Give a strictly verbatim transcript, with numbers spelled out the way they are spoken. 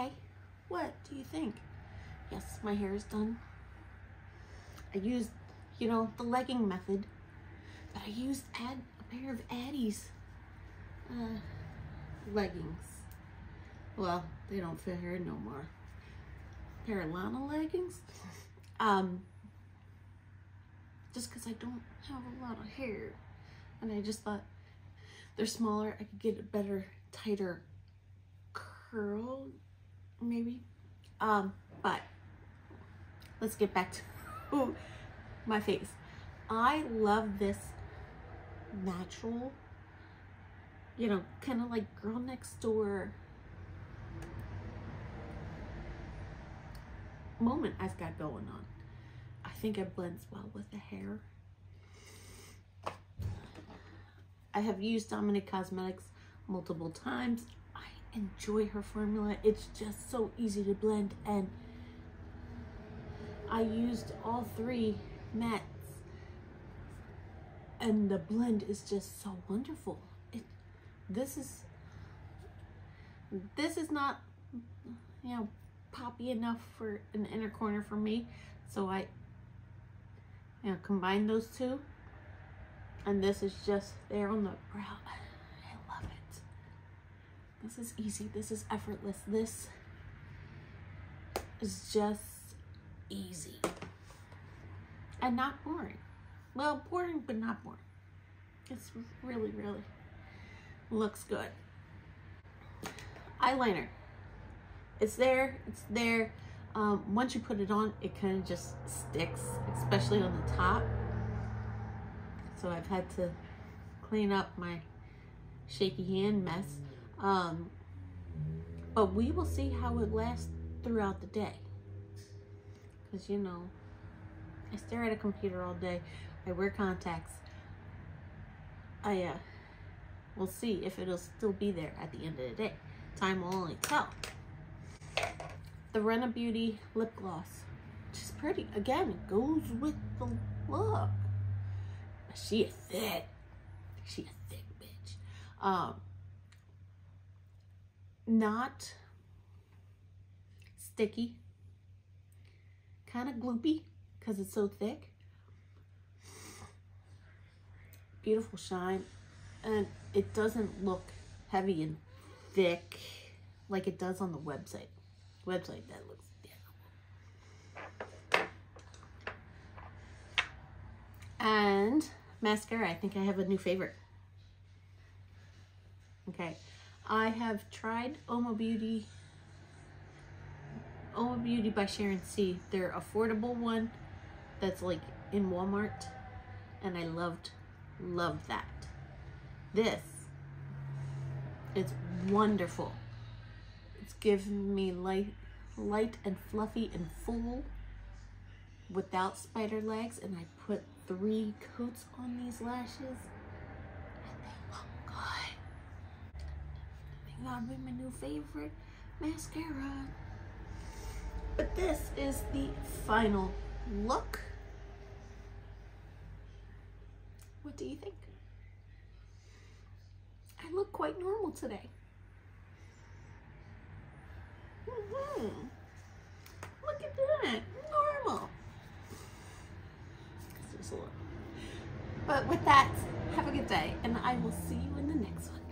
okay? What do you think? Yes, my hair is done. I used, you know, the legging method, but I used ad, a pair of Addie's uh, leggings. Well, they don't fit here no more. A pair of Lana leggings. Um, just because I don't have a lot of hair. And I just thought they're smaller. I could get a better, tighter curl, maybe. Um, but let's get back to ooh, my face. I love this natural, you know, kind of like girl next door moment I've got going on. I think it blends well with the hair. I have used Dominique Cosmetics multiple times. I enjoy her formula. It's just so easy to blend, and I used all three mattes, and the blend is just so wonderful. It, this is, this is not, you know, poppy enough for an inner corner for me, so I, you know, combine those two. And this is just there on the brow. I love it. This is easy. This is effortless. This is just easy. And not boring. Well, boring, but not boring. It's really, really looks good. Eyeliner. It's there. It's there. Um, once you put it on, it kind of just sticks, especially on the top. So I've had to clean up my shaky hand mess. Um, but we will see how it lasts throughout the day. Because, you know, I stare at a computer all day. I wear contacts. I, uh, we'll see if it'll still be there at the end of the day. Time will only tell. The Rinna Beauty Lip Gloss. Which is pretty. Again, it goes with the look. She is thick. She a thick bitch. Um, not sticky. Kind of gloopy because it's so thick. Beautiful shine. And it doesn't look heavy and thick like it does on the website. Website that looks terrible. And mascara, I think I have a new favorite. Okay, I have tried Uoma Beauty, Uoma Beauty by Sharon C. Their affordable one that's like in Walmart, and I loved, loved that. This, it's wonderful. It's given me light, light and fluffy and full without spider legs, and I put three coats on these lashes and they look good. I think that'll be my new favorite mascara. But this is the final look. What do you think? I look quite normal today. Mm-hmm. Look at that, normal. But with that, have a good day, and I will see you in the next one.